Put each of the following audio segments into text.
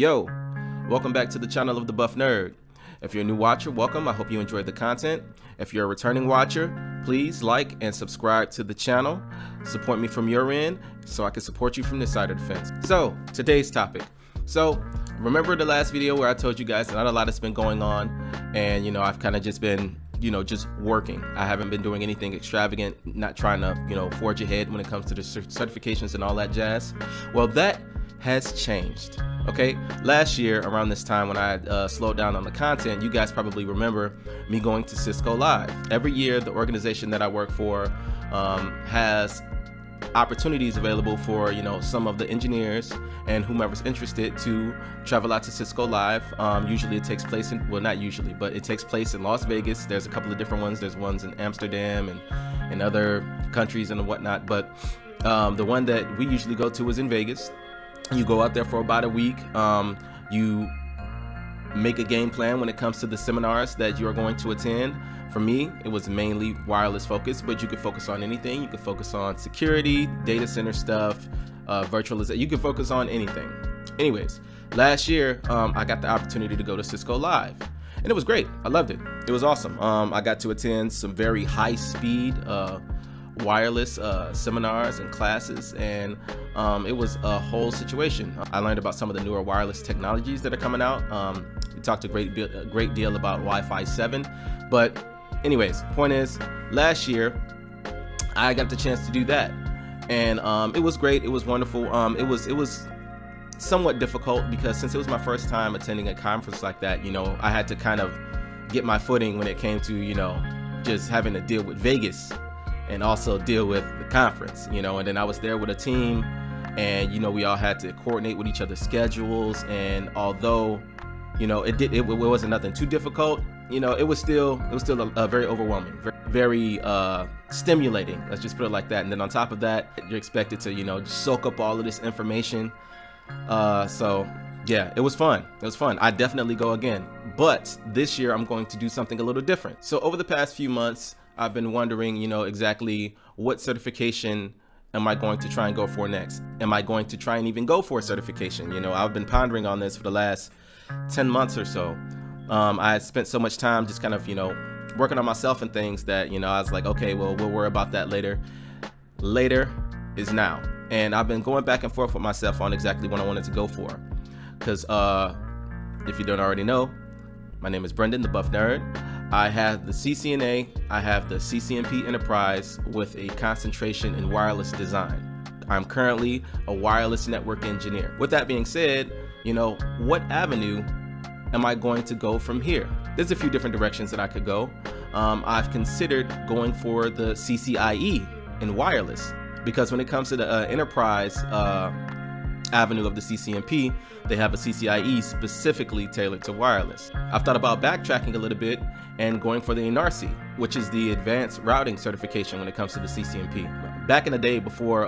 Yo, welcome back to the channel of the Buff Nerd. If you're a new watcher, welcome. I hope you enjoyed the content. If you're a returning watcher, please like and subscribe to the channel. Support me from your end so I can support you from this side of the fence. So today's topic. So remember the last video where I told you guys not a lot has been going on, and you know, I've kind of just been, you know, just working. I haven't been doing anything extravagant, not trying to, you know, forge ahead when it comes to the certifications and all that jazz. Well, that has changed. Okay, last year around this time when I slowed down on the content, you guys probably remember me going to Cisco Live. Every year, the organization that I work for has opportunities available for, you know, some of the engineers and whomever's interested to travel out to Cisco Live. Usually it takes place in, well, not usually, but it takes place in Las Vegas. There's a couple of different ones. There's ones in Amsterdam and in other countries and whatnot. But the one that we usually go to is in Vegas. You go out there for about a week. You make a game plan when it comes to the seminars that you are going to attend. For me, it was mainly wireless focused, but you could focus on anything. You could focus on security, data center stuff, virtualization. You could focus on anything. Anyways, last year, I got the opportunity to go to Cisco Live, and it was great. I loved it. It was awesome. I got to attend some very high speed wireless seminars and classes, and it was a whole situation. I learned about some of the newer wireless technologies that are coming out. We talked a great deal about Wi-Fi 7, but anyways, point is, last year I got the chance to do that, and it was great. It was wonderful. It was somewhat difficult because since it was my first time attending a conference like that, you know, I had to kind of get my footing when it came to, you know, just having to deal with Vegas and also deal with the conference, you know. And then I was there with a team, and you know, we all had to coordinate with each other's schedules. And although, you know, it wasn't nothing too difficult, you know, it was still a very overwhelming, very stimulating. Let's just put it like that. And then on top of that, you're expected to, you know, soak up all of this information. So yeah, it was fun. It was fun. I definitely go again, but this year I'm going to do something a little different. So over the past few months, I've been wondering, you know, exactly what certification am I going to try and go for next? Am I going to try and even go for a certification? You know, I've been pondering on this for the last 10 months or so. I had spent so much time just kind of, you know, working on myself and things that, you know, I was like, okay, well, we'll worry about that later. Later is now. And I've been going back and forth with myself on exactly what I wanted to go for. Because if you don't already know, my name is Brendan, the Buff Nerd. I have the CCNA, I have the CCNP Enterprise with a concentration in wireless design. I'm currently a wireless network engineer. With that being said, you know, what avenue am I going to go from here? There's a few different directions that I could go. I've considered going for the CCIE in wireless, because when it comes to the enterprise avenue of the CCNP, they have a CCIE specifically tailored to wireless. I've thought about backtracking a little bit and going for the NRC, which is the advanced routing certification when it comes to the CCNP. Back in the day, before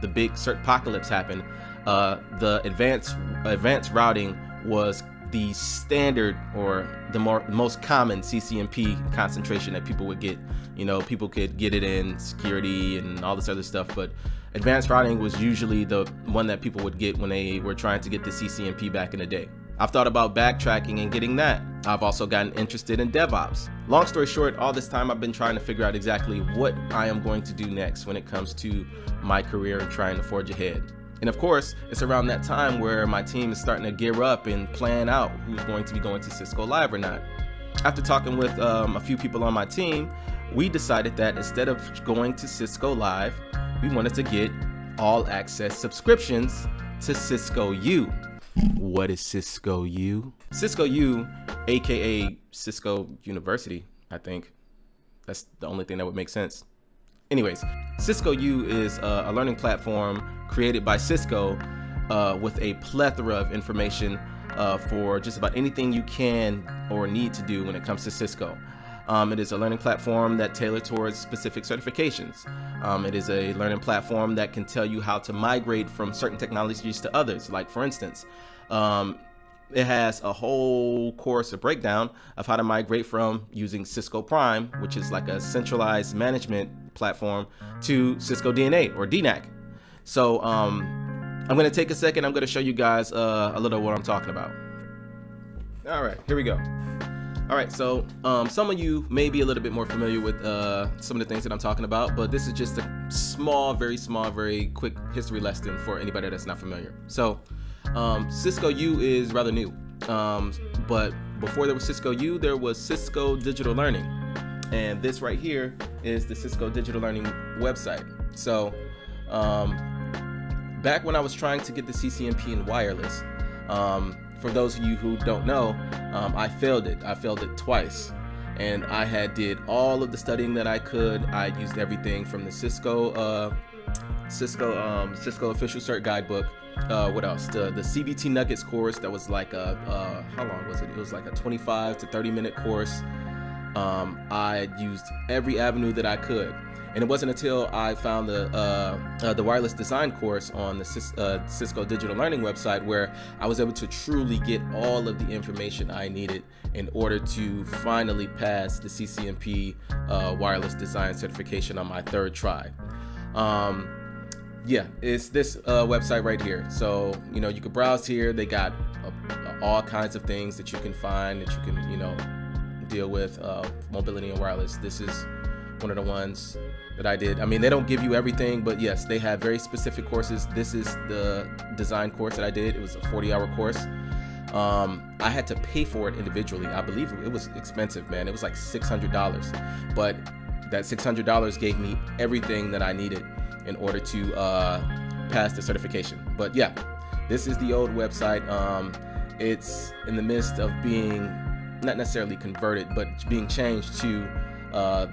the big certpocalypse happened, the advanced routing was the standard, or the most common CCNP concentration that people would get. You know, people could get it in security and all this other stuff, but advanced routing was usually the one that people would get when they were trying to get the CCNP back in the day. I've thought about backtracking and getting that. I've also gotten interested in DevOps. Long story short, all this time I've been trying to figure out exactly what I am going to do next when it comes to my career and trying to forge ahead. And of course, it's around that time where my team is starting to gear up and plan out who's going to be going to Cisco Live or not. After talking with a few people on my team, we decided that instead of going to Cisco Live, we wanted to get all access subscriptions to Cisco U. What is Cisco U? Cisco U, aka Cisco University, I think. That's the only thing that would make sense. Anyways, Cisco U is a learning platform created by Cisco with a plethora of information for just about anything you can or need to do when it comes to Cisco. It is a learning platform that tailored towards specific certifications. It is a learning platform that can tell you how to migrate from certain technologies to others. Like, for instance, it has a whole course, a breakdown of how to migrate from using Cisco Prime, which is like a centralized management platform, to Cisco DNA or DNAC. So I'm gonna take a second, I'm gonna show you guys a little what I'm talking about. All right, here we go. All right, so some of you may be a little bit more familiar with some of the things that I'm talking about, but this is just a small, very quick history lesson for anybody that's not familiar. So Cisco U is rather new, but before there was Cisco U, there was Cisco Digital Learning. And this right here is the Cisco Digital Learning website. So back when I was trying to get the CCNP in wireless, for those of you who don't know, I failed it. I failed it twice, and I did all of the studying that I could. I used everything from the Cisco Cisco official cert guidebook. What else? The CBT Nuggets course that was like a how long was it? It was like a 25 to 30 minute course. I used every avenue that I could, and it wasn't until I found the wireless design course on the Cisco Digital Learning website where I was able to truly get all of the information I needed in order to finally pass the CCNP wireless design certification on my third try. Yeah, it's this website right here. So, you know, you can browse here. They got all kinds of things that you can find, that you can, you know, deal with mobility and wireless. This is one of the ones that I did. I mean, they don't give you everything, but yes, they have very specific courses. This is the design course that I did. It was a 40-hour course. I had to pay for it individually. I believe it was expensive, man. It was like $600, but that $600 gave me everything that I needed in order to pass the certification. But yeah, this is the old website. It's in the midst of being not necessarily converted, but being changed to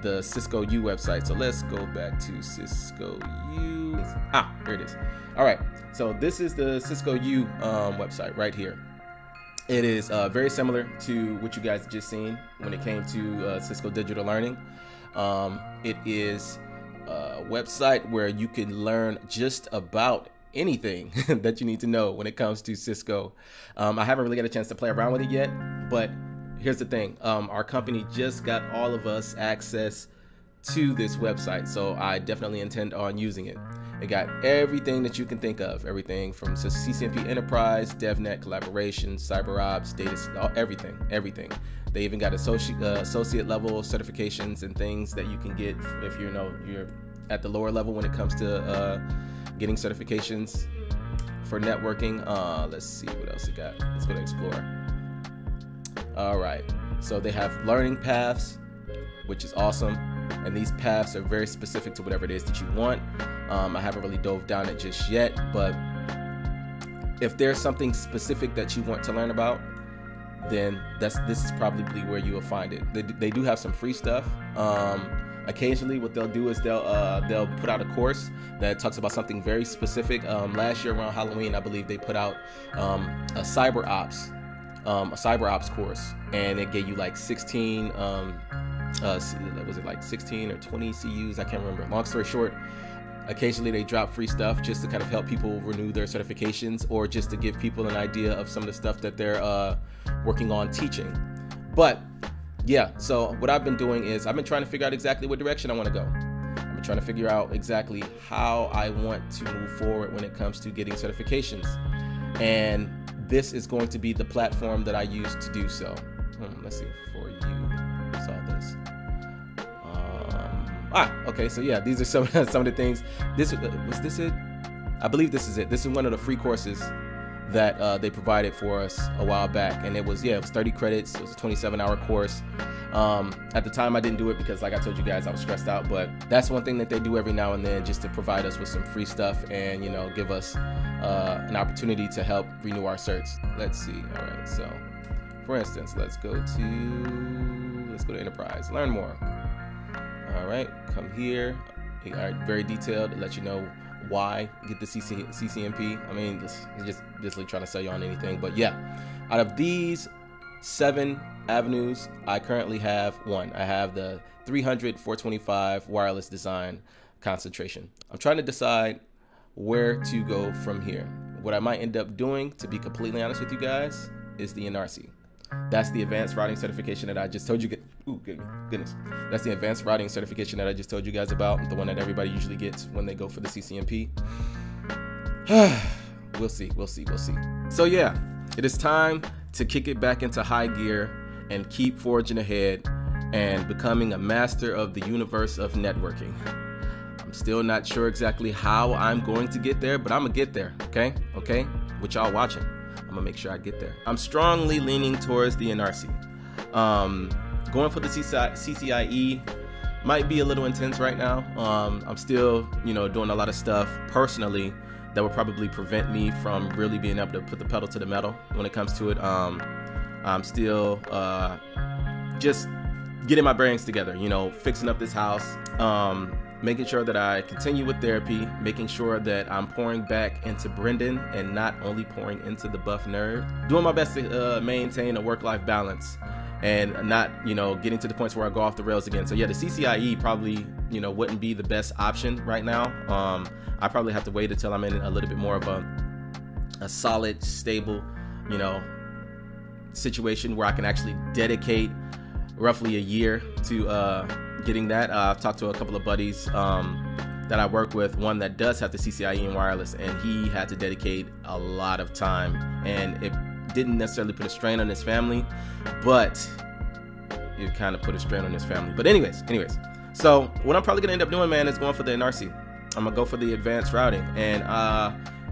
the Cisco U website. So let's go back to Cisco U. Ah, here it is. All right, so this is the Cisco U website right here. It is very similar to what you guys just seen when it came to Cisco Digital Learning. It is a website where you can learn just about anything that you need to know when it comes to Cisco. I haven't really got a chance to play around with it yet, but here's the thing, our company just got all of us access to this website, so I definitely intend on using it. It got everything that you can think of, everything from CCNP Enterprise, DevNet, collaboration, CyberOps, data, everything. They even got associate level certifications and things that you can get if you know you're at the lower level when it comes to getting certifications for networking. Let's see what else it got. Let's go to Explore. All right, so they have learning paths, which is awesome, and these paths are very specific to whatever it is that you want. I haven't really dove down it just yet, but if there's something specific that you want to learn about, then this is probably where you will find it. They do have some free stuff. Occasionally what they'll do is they'll put out a course that talks about something very specific. Last year around Halloween, I believe they put out a CyberOps course, and it gave you like 16 or 20 CUs, I can't remember. Long story short, occasionally they drop free stuff just to kind of help people renew their certifications, or just to give people an idea of some of the stuff that they're working on teaching. But yeah, so what I've been doing is I've been trying to figure out exactly what direction I want to go. I've been trying to figure out exactly how I want to move forward when it comes to getting certifications, and this is going to be the platform that I use to do so. Let's see, before you saw this. Okay, so yeah, these are some of the things. Was this it? I believe this is it. This is one of the free courses that they provided for us a while back, and it was 30 credits. It was a 27-hour course. At the time, I didn't do it because, like I told you guys, I was stressed out. But that's one thing that they do every now and then, just to provide us with some free stuff and, you know, give us an opportunity to help renew our certs. Let's see. All right. So, for instance, let's go to Enterprise. Learn more. All right. Come here. All right. Very detailed. It lets you know why get the CCNP. I mean, just like trying to sell you on anything. But yeah, out of these 7 avenues, I currently have one. I have the 300/425 wireless design concentration. I'm trying to decide where to go from here. What I might end up doing, to be completely honest with you guys, is the NRC. That's the advanced routing certification that I just told you. That's the advanced routing certification that I just told you guys about, the one that everybody usually gets when they go for the CCNP. We'll see. So yeah, it is time to kick it back into high gear and keep forging ahead and becoming a master of the universe of networking. I'm still not sure exactly how I'm going to get there, but I'm gonna get there, okay? Okay, with y'all watching, I'm gonna make sure I get there. I'm strongly leaning towards the NRC. Going for the CCIE might be a little intense right now. I'm still, doing a lot of stuff personally that would probably prevent me from really being able to put the pedal to the metal when it comes to it. I'm still just getting my brains together, fixing up this house, making sure that I continue with therapy, making sure that I'm pouring back into Brendan and not only pouring into the Buff Nerd, doing my best to maintain a work-life balance and not, getting to the points where I go off the rails again. So yeah, the CCIE probably, wouldn't be the best option right now. I probably have to wait until I'm in a little bit more of a solid, stable, situation where I can actually dedicate roughly a year to getting that. I've talked to a couple of buddies that I work with, one that does have the CCIE in wireless, and he had to dedicate a lot of time, and it didn't necessarily put a strain on his family, but it kind of put a strain on his family. But anyways, so what I'm probably gonna end up doing, man, is going for the NRC. I'm gonna go for the advanced routing, and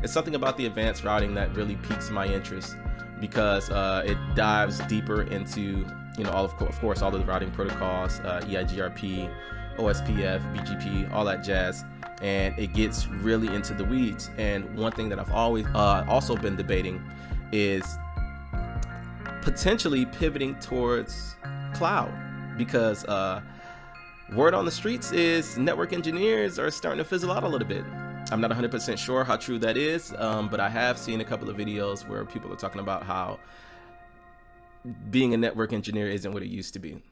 it's something about the advanced routing that really piques my interest, because it dives deeper into all of course all of the routing protocols, EIGRP, OSPF, BGP, all that jazz, and it gets really into the weeds. And one thing that I've always also been debating is potentially pivoting towards cloud, because word on the streets is network engineers are starting to fizzle out a little bit. I'm not 100% sure how true that is, but I have seen a couple of videos where people are talking about how being a network engineer isn't what it used to be.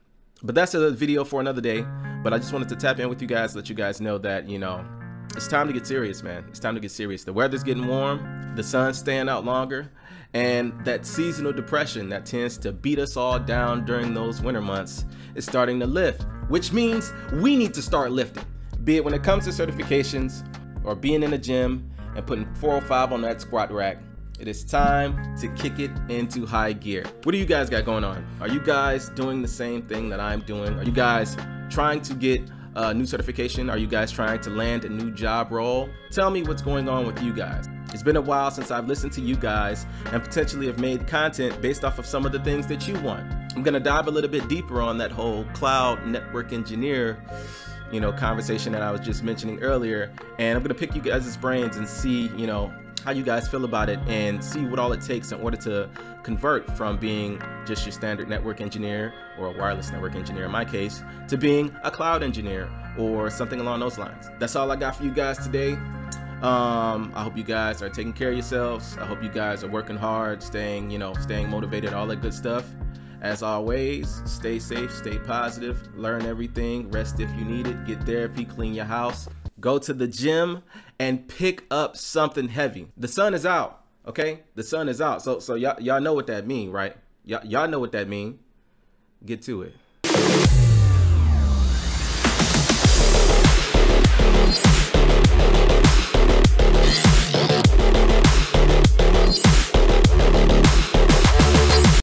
But that's a video for another day. But I just wanted to tap in with you guys, let you guys know that, it's time to get serious, man. It's time to get serious. The weather's getting warm, the sun's staying out longer, and that seasonal depression that tends to beat us all down during those winter months is starting to lift, which means we need to start lifting, be it when it comes to certifications or being in the gym and putting 405 on that squat rack. It is time to kick it into high gear. What do you guys got going on? Are you guys doing the same thing that I'm doing? Are you guys trying to get a new certification? Are you guys trying to land a new job role? Tell me what's going on with you guys. It's been a while since I've listened to you guys and potentially have made content based off of some of the things that you want. I'm gonna dive a little bit deeper on that whole cloud network engineer, conversation that I was just mentioning earlier. And I'm gonna pick you guys' brains and see, how you guys feel about it, and see what all it takes in order to convert from being just your standard network engineer, or a wireless network engineer in my case, to being a cloud engineer or something along those lines. That's all I got for you guys today. I hope you guys are taking care of yourselves. I hope you guys are working hard, staying motivated, all that good stuff. As always, stay safe, stay positive, learn everything, rest if you need it, get therapy, clean your house, go to the gym, and pick up something heavy. The sun is out, okay? The sun is out. So y'all know what that mean, right? Y'all know what that mean. Get to it.